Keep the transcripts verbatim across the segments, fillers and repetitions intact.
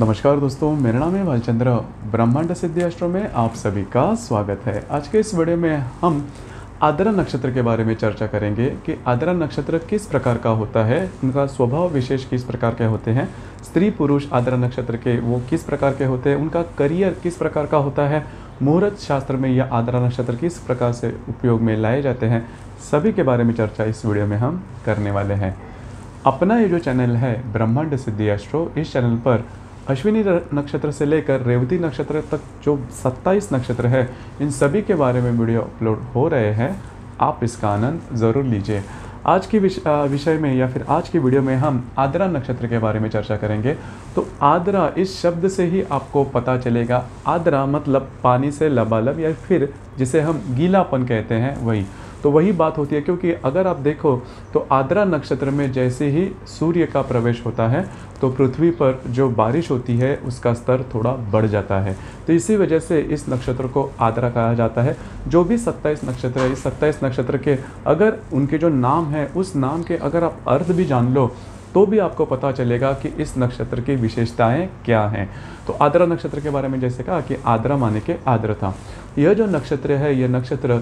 नमस्कार दोस्तों, मेरा नाम है बालचंद्र। ब्रह्मांड सिद्धि अस्त्रो में आप सभी का स्वागत है। आज के इस वीडियो में हम आद्रा नक्षत्र के बारे में चर्चा करेंगे कि आद्रा नक्षत्र किस प्रकार का होता है, उनका स्वभाव विशेष किस प्रकार के होते हैं, स्त्री पुरुष आद्रा नक्षत्र के वो किस प्रकार के होते हैं, उनका करियर किस प्रकार का होता है, मुहूर्त शास्त्र में यह आद्रा नक्षत्र किस प्रकार से उपयोग में लाए जाते हैं, सभी के बारे में चर्चा इस वीडियो में हम करने वाले हैं। अपना ये जो चैनल है ब्रह्मांड सिद्धि अस्त्रो, इस चैनल पर अश्विनी नक्षत्र से लेकर रेवती नक्षत्र तक जो सत्ताईस नक्षत्र है, इन सभी के बारे में वीडियो अपलोड हो रहे हैं। आप इसका आनंद ज़रूर लीजिए। आज की विषय में या फिर आज की वीडियो में हम आद्रा नक्षत्र के बारे में चर्चा करेंगे। तो आद्रा इस शब्द से ही आपको पता चलेगा, आद्रा मतलब पानी से लबालब या फिर जिसे हम गीलापन कहते हैं, वही तो वही बात होती है। क्योंकि अगर आप देखो तो आद्रा नक्षत्र में जैसे ही सूर्य का प्रवेश होता है तो पृथ्वी पर जो बारिश होती है उसका स्तर थोड़ा बढ़ जाता है, तो इसी वजह से इस नक्षत्र को आद्रा कहा जाता है। जो भी सत्ताईस नक्षत्र है, इस सत्ताईस नक्षत्र के अगर उनके जो नाम है उस नाम के अगर आप अर्थ भी जान लो तो भी आपको पता चलेगा कि इस नक्षत्र की विशेषताएं क्या हैं। तो आद्रा नक्षत्र के बारे में जैसे कहा कि आद्रा माने के आद्र था। यह जो नक्षत्र है, यह नक्षत्र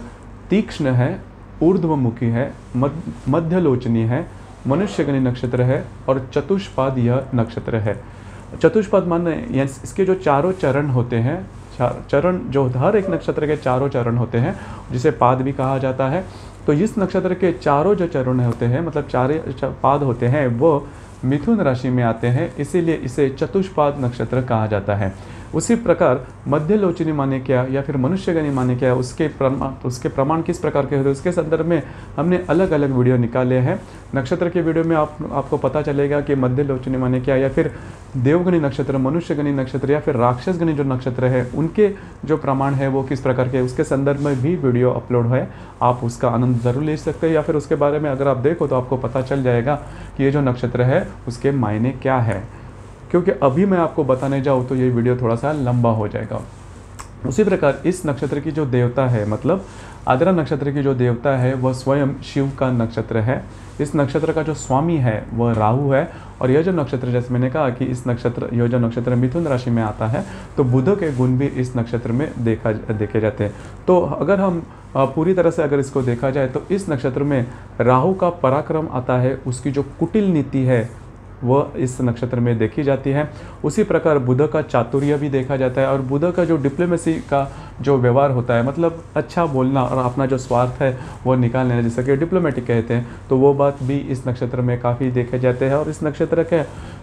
तीक्ष्ण है, ऊर्ध्वमुखी है, मध्यलोचनी है, मनुष्यगणी नक्षत्र है और चतुष्पाद यह नक्षत्र है। चतुष्पाद माने इसके जो चारों चरण होते हैं, चार चरण जो हर एक नक्षत्र के चारों चरण होते हैं जिसे पाद भी कहा जाता है। तो इस नक्षत्र के चारों जो चरण होते हैं मतलब चारे पाद होते हैं वो मिथुन राशि में आते हैं, इसीलिए इसे चतुष्पाद नक्षत्र कहा जाता है। उसी प्रकार मध्यलोचनी माने क्या या फिर मनुष्यगणी माने क्या, उसके प्रमाण उसके प्रमाण किस प्रकार के होते हैं, उसके संदर्भ में हमने अलग अलग वीडियो निकाले हैं। नक्षत्र के वीडियो में आप आपको पता चलेगा कि मध्यलोचनी माने क्या या फिर देवगणी नक्षत्र, मनुष्यगणी नक्षत्र या फिर राक्षसगणी जो नक्षत्र है उनके जो प्रमाण है वो किस प्रकार के, उसके संदर्भ में भी वीडियो अपलोड है। आप उसका आनंद ज़रूर ले सकते हैं या फिर उसके बारे में अगर आप देखो तो आपको पता चल जाएगा कि ये जो नक्षत्र है उसके मायने क्या है। क्योंकि अभी मैं आपको बताने जाऊँ तो ये वीडियो थोड़ा सा लंबा हो जाएगा। उसी प्रकार इस नक्षत्र की जो देवता है मतलब आद्रा नक्षत्र की जो देवता है वह स्वयं शिव का नक्षत्र है। इस नक्षत्र का जो स्वामी है वह राहु है और यह जो नक्षत्र, जैसे मैंने कहा कि इस नक्षत्र यह जो नक्षत्र मिथुन राशि में आता है तो बुध के गुण भी इस नक्षत्र में देखा देखे जाते हैं। तो अगर हम पूरी तरह से अगर इसको देखा जाए तो इस नक्षत्र में राहु का पराक्रम आता है, उसकी जो कुटिल नीति है वह इस नक्षत्र में देखी जाती है। उसी प्रकार बुध का चातुर्य भी देखा जाता है और बुध का जो डिप्लोमेसी का जो व्यवहार होता है मतलब अच्छा बोलना और अपना जो स्वार्थ है वो निकाल लेना, जैसा कि डिप्लोमेटिक कहते हैं, तो वो बात भी इस नक्षत्र में काफ़ी देखे जाते हैं। और इस नक्षत्र के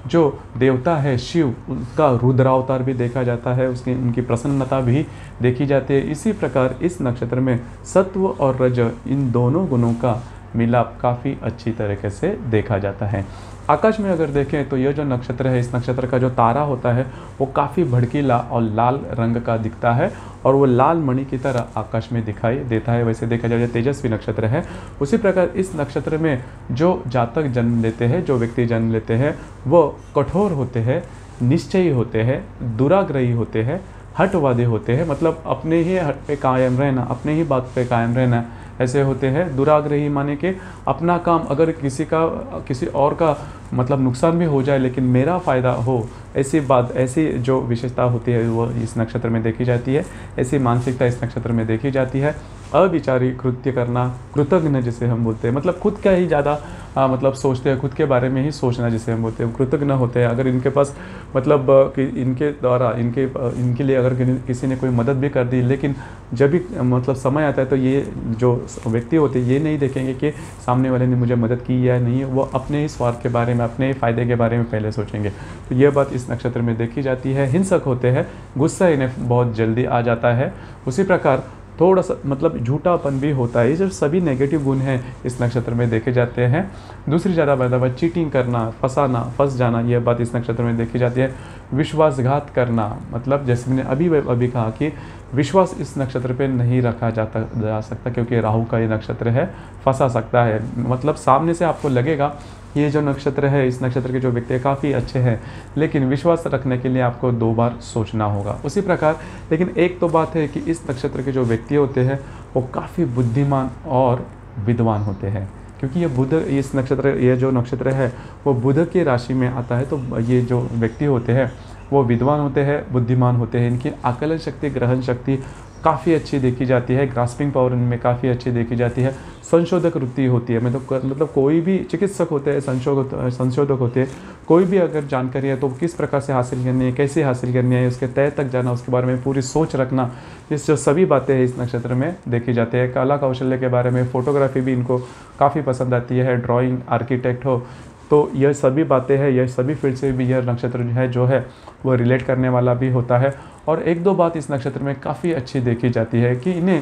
जो देवता है शिव, उनका रुद्रावतार भी देखा जाता है, उसकी उनकी प्रसन्नता भी देखी जाती है। इसी प्रकार इस नक्षत्र में सत्व और रज इन दोनों गुणों का मिलाप काफ़ी अच्छी तरीके से देखा जाता है। आकाश में अगर देखें तो यह जो नक्षत्र है, इस नक्षत्र का जो तारा होता है वो काफ़ी भड़कीला और लाल रंग का दिखता है और वो लाल मणि की तरह आकाश में दिखाई देता है। वैसे देखा जाए तेजस्वी नक्षत्र है। उसी प्रकार इस नक्षत्र में जो जातक जन्म लेते हैं, जो व्यक्ति जन्म लेते हैं, वो कठोर होते हैं, निश्चयी होते हैं, दुराग्रही होते हैं, हटवादी होते हैं, मतलब अपने ही हट पे कायम रहना, अपने ही बात पे कायम रहना, ऐसे होते हैं। दुराग्रही माने के अपना काम, अगर किसी का किसी और का मतलब नुकसान भी हो जाए लेकिन मेरा फ़ायदा हो, ऐसी बात, ऐसी जो विशेषता होती है वो इस नक्षत्र में देखी जाती है, ऐसी मानसिकता इस नक्षत्र में देखी जाती है। अविचारी कृत्य करना, कृतघ्न जिसे हम बोलते हैं, मतलब खुद का ही ज़्यादा मतलब सोचते हैं, खुद के बारे में ही सोचना जिसे हम बोलते हैं, कृतघ्न होते हैं। अगर इनके पास मतलब कि इनके द्वारा इनके इनके लिए अगर किसी ने कोई मदद भी कर दी लेकिन जब भी मतलब समय आता है तो ये जो व्यक्ति होते ये नहीं देखेंगे कि सामने वाले ने मुझे मदद की या नहीं, वो अपने ही स्वार्थ के बारे में, अपने ही फ़ायदे के बारे में पहले सोचेंगे। तो यह बात इस नक्षत्र में देखी जाती है। हिंसक होते हैं, गुस्सा इन्हें बहुत जल्दी आ जाता है। उसी प्रकार थोड़ा सा मतलब झूठापन भी होता है। ये जो सभी नेगेटिव गुण हैं इस नक्षत्र में देखे जाते हैं। दूसरी ज़्यादा बात है चीटिंग करना, फंसाना, फंस जाना, यह बात इस नक्षत्र में देखी जाती है। विश्वासघात करना, मतलब जैसे मैंने अभी अभी कहा कि विश्वास इस नक्षत्र पे नहीं रखा जाता जा सकता क्योंकि राहु का ये नक्षत्र है, फंसा सकता है। मतलब सामने से आपको लगेगा ये जो नक्षत्र है, इस नक्षत्र के जो व्यक्ति काफ़ी अच्छे हैं लेकिन विश्वास रखने के लिए आपको दो बार सोचना होगा। उसी प्रकार लेकिन एक तो बात है कि इस नक्षत्र के जो व्यक्ति होते हैं वो काफ़ी बुद्धिमान और विद्वान होते हैं, क्योंकि ये बुध इस नक्षत्र, ये जो नक्षत्र है वो बुध की राशि में आता है। तो ये जो व्यक्ति होते हैं वो विद्वान होते हैं, बुद्धिमान होते हैं। इनकी आकलन शक्ति, ग्रहण शक्ति काफ़ी अच्छी देखी जाती है, ग्रास्पिंग पावर इनमें काफ़ी अच्छी देखी जाती है। संशोधक वृत्ति होती है, मतलब मतलब कोई भी चिकित्सक होते हैं, संशोधक संशोधक होते हैं। कोई भी अगर जानकारी है तो किस प्रकार से हासिल करनी है, कैसे हासिल करनी है, उसके तय तक जाना, उसके बारे में पूरी सोच रखना, ये जो सभी बातें हैं इस नक्षत्र में देखी जाती है। कला कौशल्य के बारे में फ़ोटोग्राफी भी इनको काफ़ी पसंद आती है, ड्राइंग, आर्किटेक्ट हो, तो यह सभी बातें हैं, यह सभी फील्ड से भी यह नक्षत्र है जो है वह रिलेट करने वाला भी होता है। और एक दो बात इस नक्षत्र में काफ़ी अच्छी देखी जाती है कि इन्हें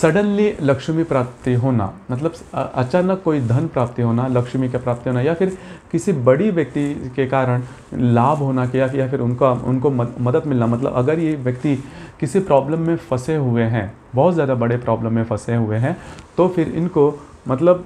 सडनली लक्ष्मी प्राप्ति होना, मतलब अचानक कोई धन प्राप्ति होना, लक्ष्मी का प्राप्ति होना, या फिर किसी बड़ी व्यक्ति के कारण लाभ होना के, या फिर उनका उनको मदद मिलना। मतलब अगर ये व्यक्ति किसी प्रॉब्लम में फंसे हुए हैं, बहुत ज़्यादा बड़े प्रॉब्लम में फंसे हुए हैं, तो फिर इनको मतलब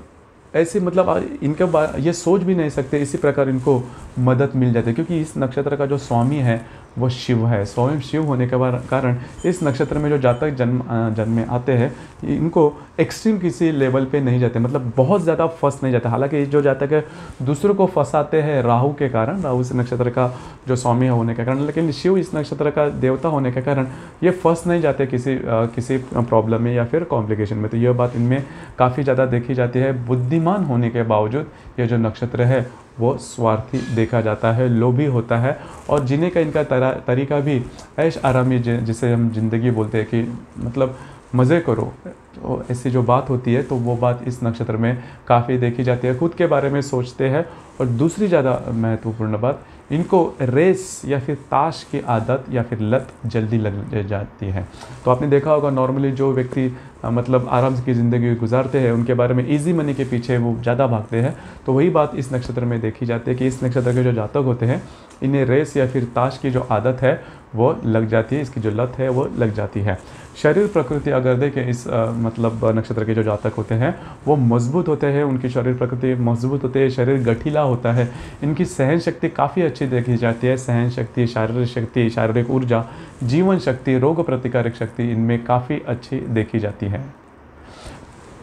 ऐसे मतलब इनका ये सोच भी नहीं सकते, इसी प्रकार इनको मदद मिल जाती है। क्योंकि इस नक्षत्र का जो स्वामी है वो शिव है। स्वयं शिव होने के कारण इस नक्षत्र में जो जातक जन्म जन्मे आते हैं इनको एक्सट्रीम किसी लेवल पे नहीं जाते, मतलब बहुत ज़्यादा फंस नहीं जाते। हालांकि जो जातक है दूसरों को फंसाते हैं राहु के कारण, राहु इस नक्षत्र का जो स्वामी है होने के कारण, लेकिन शिव इस नक्षत्र का देवता होने के कारण ये फंस नहीं जाते किसी आ, किसी प्रॉब्लम में या फिर कॉम्प्लिकेशन में। तो यह बात इनमें काफ़ी ज़्यादा देखी जाती है। बुद्धिमान होने के बावजूद यह जो नक्षत्र है वो स्वार्थी देखा जाता है, लोभी होता है। और जीने का इनका तरा, तरीका भी ऐश आरामी, जिसे हम जिंदगी बोलते हैं, कि मतलब मज़े करो, तो ऐसी जो बात होती है तो वो बात इस नक्षत्र में काफ़ी देखी जाती है। खुद के बारे में सोचते हैं। और दूसरी ज़्यादा महत्वपूर्ण बात, इनको रेस या फिर ताश की आदत या फिर लत जल्दी लग जाती है। तो आपने देखा होगा नॉर्मली जो व्यक्ति मतलब आराम से की ज़िंदगी गुजारते हैं उनके बारे में इजी मनी के पीछे वो ज़्यादा भागते हैं। तो वही बात इस नक्षत्र में देखी जाती है कि इस नक्षत्र के जो जातक होते हैं इन्हें रेस या फिर ताश की जो आदत है वो लग जाती है, इसकी जो लत है वो लग जाती है। शरीर प्रकृति अगर देखें इस आ, मतलब नक्षत्र के जो जातक होते हैं वो मजबूत होते हैं, उनकी शरीर प्रकृति मजबूत होती है, शरीर गठीला होता है। इनकी सहन शक्ति काफ़ी अच्छी देखी जाती है। सहन शक्ति, शारीरिक शक्ति, शारीरिक ऊर्जा, जीवन शक्ति, रोग प्रतिकारक शक्ति इनमें काफ़ी अच्छी देखी जाती है।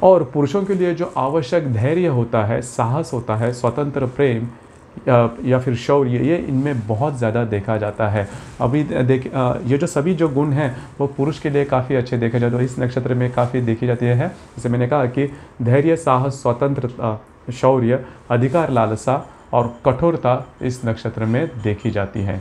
और पुरुषों के लिए जो आवश्यक धैर्य होता है, साहस होता है, स्वतंत्र प्रेम या फिर शौर्य, ये इनमें बहुत ज़्यादा देखा जाता है। अभी देख ये जो सभी जो गुण हैं वो पुरुष के लिए काफ़ी अच्छे देखे जाते हैं, इस नक्षत्र में काफ़ी देखी जाती है। जैसे मैंने कहा कि धैर्य, साहस, स्वतंत्रता, शौर्य, अधिकार लालसा और कठोरता इस नक्षत्र में देखी जाती है।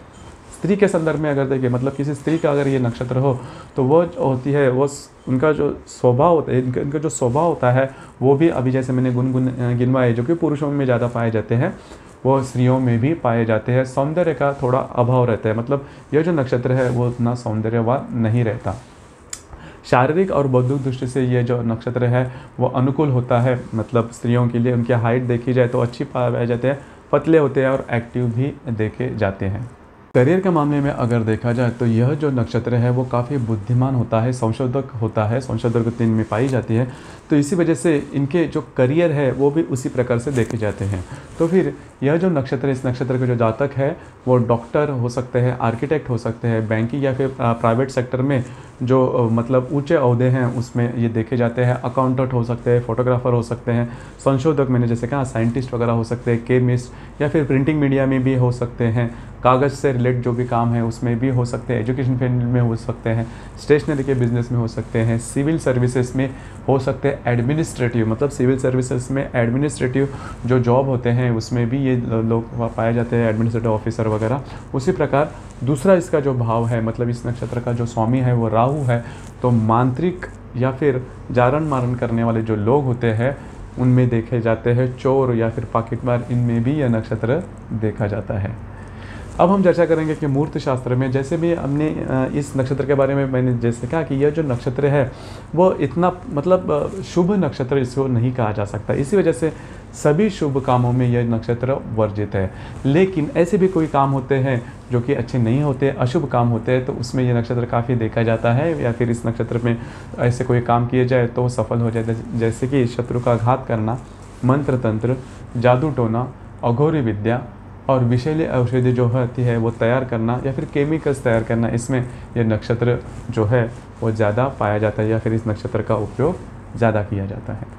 स्त्री के संदर्भ में अगर देखें, मतलब किसी स्त्री का अगर ये नक्षत्र हो तो वो होती है, वो उनका जो स्वभाव होता है, इनका जो स्वभाव होता है वो भी अभी जैसे मैंने गुण गुण गिनवाए जो कि पुरुषों में ज़्यादा पाए जाते हैं, वो स्त्रियों में भी पाए जाते हैं। सौंदर्य का थोड़ा अभाव रहता है, मतलब यह जो नक्षत्र है वो उतना सौंदर्यवान नहीं रहता। शारीरिक और बौद्धिक दृष्टि से ये जो नक्षत्र है वो अनुकूल होता है, मतलब स्त्रियों के लिए उनकी हाइट देखी जाए तो अच्छी पाए जाते हैं, पतले होते हैं और एक्टिव भी देखे जाते हैं। करियर के मामले में अगर देखा जाए तो यह जो नक्षत्र है वो काफ़ी बुद्धिमान होता है, संशोधक होता है, संशोधक वृत्ति इनमें पाई जाती है। तो इसी वजह से इनके जो करियर है वो भी उसी प्रकार से देखे जाते हैं। तो फिर यह जो नक्षत्र, इस नक्षत्र के जो जातक है वो डॉक्टर हो सकते हैं, आर्किटेक्ट हो सकते हैं, बैंकिंग या फिर प्राइवेट सेक्टर में जो मतलब ऊंचे अहदे हैं उसमें ये देखे जाते हैं। अकाउंटेंट हो सकते हैं, फोटोग्राफर हो सकते हैं, संशोधक मैंने जैसे कहा, साइंटिस्ट वगैरह हो सकते हैं, केमिस्ट या फिर प्रिंटिंग मीडिया में भी हो सकते हैं, कागज़ से रिलेटेड जो भी काम है उसमें भी हो सकते हैं, एजुकेशन फील्ड में हो सकते हैं, स्टेशनरी के बिजनेस में हो सकते हैं, सिविल सर्विसेज में हो सकते हैं, एडमिनिस्ट्रेटिव मतलब सिविल सर्विसेज में एडमिनिस्ट्रेटिव जो जॉब होते हैं उसमें भी ये लोग पाए जाते हैं, एडमिनिस्ट्रेटिव ऑफिसर वगैरह। उसी प्रकार दूसरा इसका जो भाव है, मतलब इस नक्षत्र का जो स्वामी है वो राहु है, तो मांत्रिक या फिर जारण मारण करने वाले जो लोग होते हैं उनमें देखे जाते हैं, चोर या फिर पाकिटमार इनमें भी यह नक्षत्र देखा जाता है। अब हम चर्चा करेंगे कि मूर्त शास्त्र में, जैसे भी हमने इस नक्षत्र के बारे में मैंने जैसे कहा कि यह जो नक्षत्र है वो इतना मतलब शुभ नक्षत्र इसको नहीं कहा जा सकता, इसी वजह से सभी शुभ कामों में यह नक्षत्र वर्जित है। लेकिन ऐसे भी कोई काम होते हैं जो कि अच्छे नहीं होते, अशुभ काम होते हैं, तो उसमें यह नक्षत्र काफ़ी देखा जाता है। या फिर इस नक्षत्र में ऐसे कोई काम किए जाए तो सफल हो जाए, जैसे कि शत्रु का घात करना, मंत्र तंत्र, जादू टोना, अघोरी विद्या और विषैले औषधि जो होती है वो तैयार करना या फिर केमिकल्स तैयार करना, इसमें यह नक्षत्र जो है वो ज़्यादा पाया जाता है या फिर इस नक्षत्र का उपयोग ज़्यादा किया जाता है।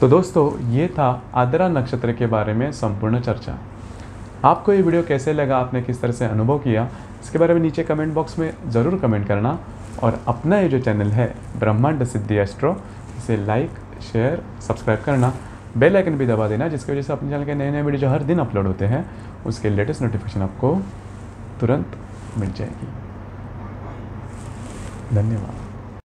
तो दोस्तों ये था आद्रा नक्षत्र के बारे में संपूर्ण चर्चा। आपको ये वीडियो कैसे लगा, आपने किस तरह से अनुभव किया, इसके बारे में नीचे कमेंट बॉक्स में ज़रूर कमेंट करना। और अपना ये जो चैनल है ब्रह्मांड सिद्धि अस्त्रो, इसे लाइक शेयर सब्सक्राइब करना, बेल आइकन भी दबा देना, जिसकी वजह से अपने चैनल के नए नए वीडियो जो हर दिन अपलोड होते हैं उसके लेटेस्ट नोटिफिकेशन आपको तुरंत मिल जाएगी। धन्यवाद।